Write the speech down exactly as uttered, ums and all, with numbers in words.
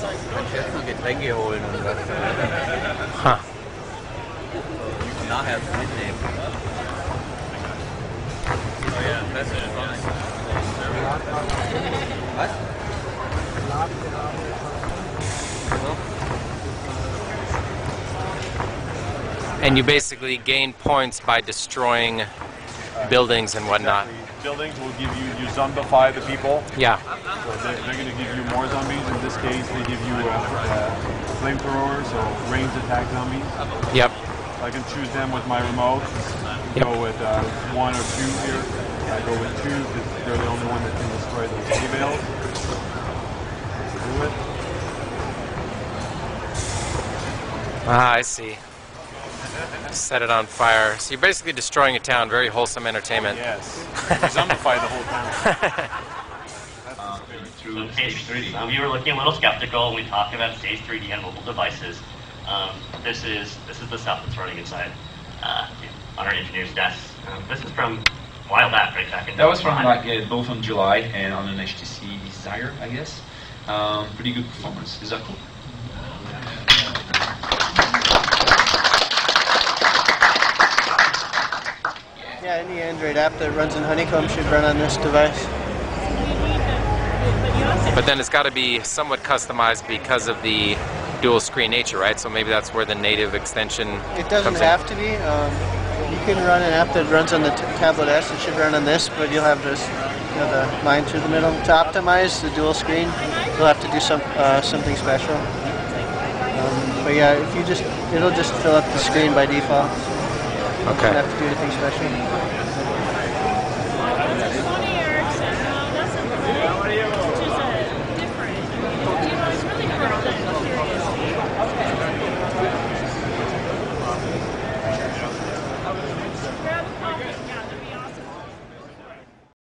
Kann ich erstmal Getränke holen und was. Ha. Und nachher mitnehmen. Was? And you basically gain points by destroying buildings and whatnot. Exactly. Buildings will give you, you zombify the people. Yeah. So they're, they're going to give you more zombies. In this case, they give you uh, uh, flamethrowers or ranged attack zombies. Yep. So I can choose them with my remote. Yep. Go with uh, one or two here. I go with two because they're the only one that can destroy those females. Do it. Ah, I see. Set it on fire. So you're basically destroying a town. Very wholesome entertainment. Yes. Zombify the whole town. Um, so Stage three D. Um, we were looking a little skeptical when we talked about Stage three D and mobile devices. Um, this is this is the stuff that's running inside uh, on our engineer's desk. Um, this is from Wild App right back in That was from like uh, both on July and on an H T C Desire, I guess. Um, pretty good performance. Is that cool? Yeah, any Android app that runs in Honeycomb should run on this device. But then it's got to be somewhat customized because of the dual screen nature, right? So maybe that's where the native extension comes in. It doesn't have to be. Um, you can run an app that runs on the tablet S. It should run on this, but you'll have this, you know, the line through the middle. To optimize the dual screen, you'll have to do some uh, something special. Um, but yeah, if you just, it'll just fill up the screen by default. Okay. You don't have to do anything special.